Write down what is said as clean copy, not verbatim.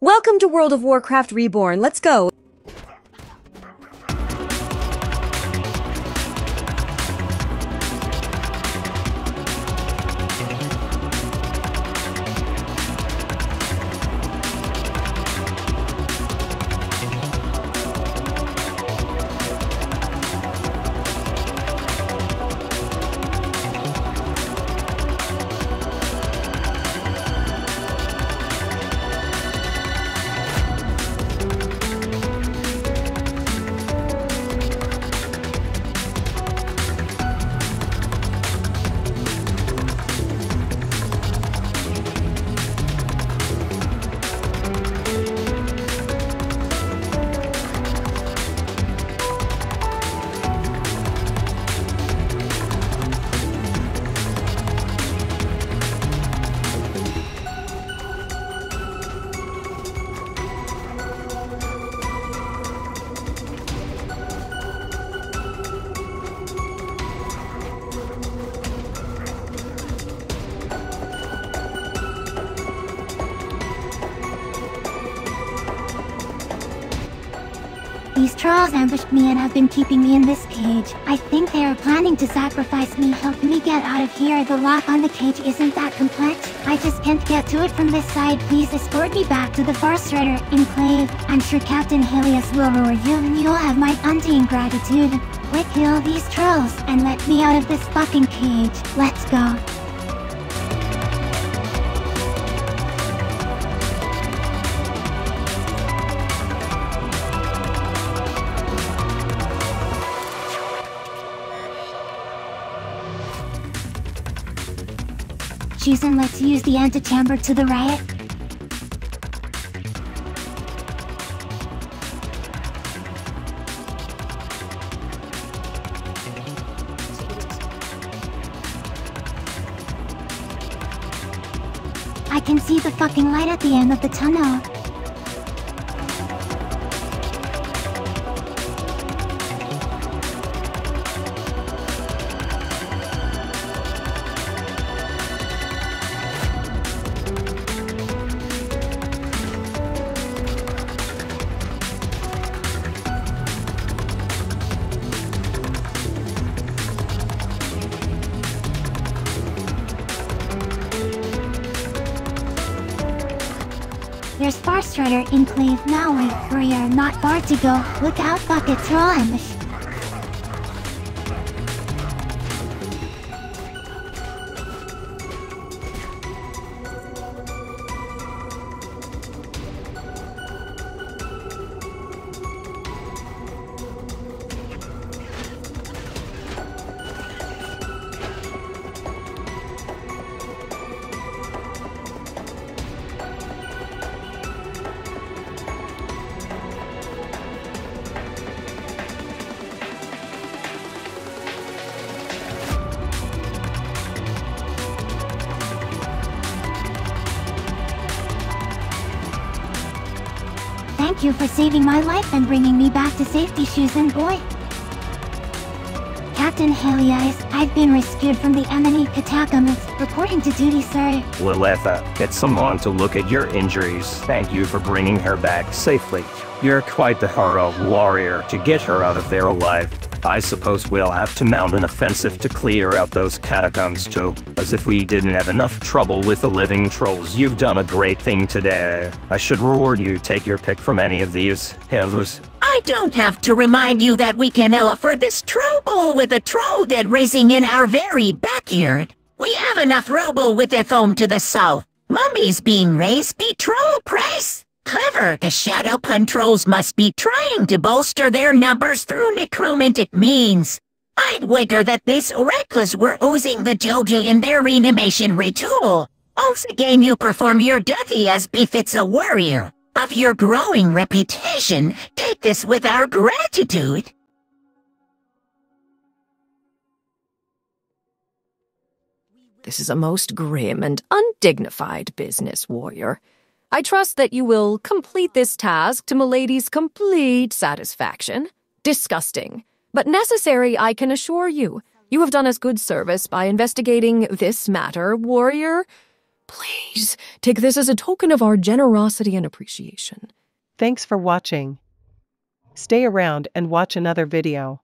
Welcome to World of Warcraft Reborn, let's go! These trolls ambushed me and have been keeping me in this cage. I think they are planning to sacrifice me. Help me get out of here. The lock on the cage isn't that complex. I just can't get to it from this side. Please escort me back to the Forest Rider Enclave. I'm sure Captain Helios will reward you and you'll have my undying gratitude. Quick, kill these trolls and let me out of this fucking cage. Let's go. Shu'zen, let's use the antechamber to the riot. I can see the fucking light at the end of the tunnel. There's Far Strider Enclave now, we are not far to go. Look out, bucket troll ambush. Thank you for saving my life and bringing me back to safety, Shu'zen boy. Captain Helios, I've been rescued from the Amani Catacombs. Reporting to duty, sir. Lalitha, get someone to look at your injuries. Thank you for bringing her back safely. You're quite the hero warrior to get her out of there alive. I suppose we'll have to mount an offensive to clear out those catacombs too. As if we didn't have enough trouble with the living trolls, you've done a great thing today. I should reward you. Take your pick from any of these, Helios. I don't have to remind you that we can offer this trouble with a troll dead racing in our very backyard. We have enough robo with a foam to the south. Mummies being raised be troll price. Clever, the shadow pun trolls must be trying to bolster their numbers through necromantic means. I'd wager that these oracles were oozing the Jojo in their reanimation ritual. Also again you perform your duty as befits a warrior. Of your growing reputation, take this with our gratitude. This is a most grim and undignified business, warrior. I trust that you will complete this task to Milady's complete satisfaction. Disgusting, but necessary, I can assure you. You have done us good service by investigating this matter, warrior. Please take this as a token of our generosity and appreciation. Thanks for watching. Stay around and watch another video.